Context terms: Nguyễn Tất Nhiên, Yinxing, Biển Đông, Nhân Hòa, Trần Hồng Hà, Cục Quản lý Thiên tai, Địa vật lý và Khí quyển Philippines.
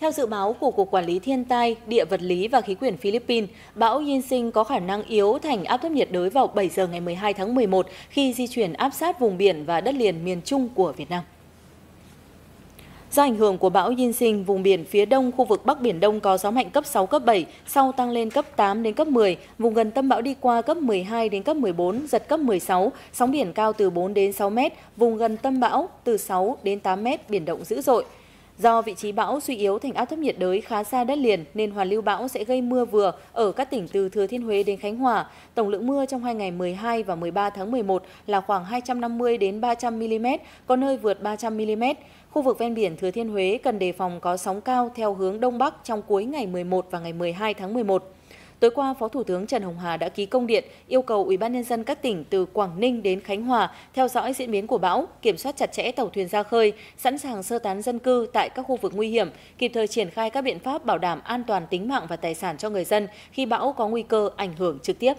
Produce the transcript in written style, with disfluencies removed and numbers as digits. Theo dự báo của Cục Quản lý Thiên tai, Địa vật lý và Khí quyển Philippines, bão Yinxing có khả năng yếu thành áp thấp nhiệt đới vào 7 giờ ngày 12 tháng 11 khi di chuyển áp sát vùng biển và đất liền miền Trung của Việt Nam. Do ảnh hưởng của bão Yinxing, vùng biển phía đông khu vực Bắc Biển Đông có gió mạnh cấp 6, cấp 7, sau tăng lên cấp 8 đến cấp 10, vùng gần tâm bão đi qua cấp 12 đến cấp 14, giật cấp 16, sóng biển cao từ 4 đến 6 mét, vùng gần tâm bão từ 6 đến 8 mét, biển động dữ dội. Do vị trí bão suy yếu thành áp thấp nhiệt đới khá xa đất liền nên hoàn lưu bão sẽ gây mưa vừa ở các tỉnh từ Thừa Thiên Huế đến Khánh Hòa. Tổng lượng mưa trong hai ngày 12 và 13 tháng 11 là khoảng 250 đến 300 mm, có nơi vượt 300 mm. Khu vực ven biển Thừa Thiên Huế cần đề phòng có sóng cao theo hướng đông bắc trong cuối ngày 11 và ngày 12 tháng 11. Tối qua, Phó Thủ tướng Trần Hồng Hà đã ký công điện yêu cầu Ủy ban nhân dân các tỉnh từ Quảng Ninh đến Khánh Hòa theo dõi diễn biến của bão, kiểm soát chặt chẽ tàu thuyền ra khơi, sẵn sàng sơ tán dân cư tại các khu vực nguy hiểm, kịp thời triển khai các biện pháp bảo đảm an toàn tính mạng và tài sản cho người dân khi bão có nguy cơ ảnh hưởng trực tiếp.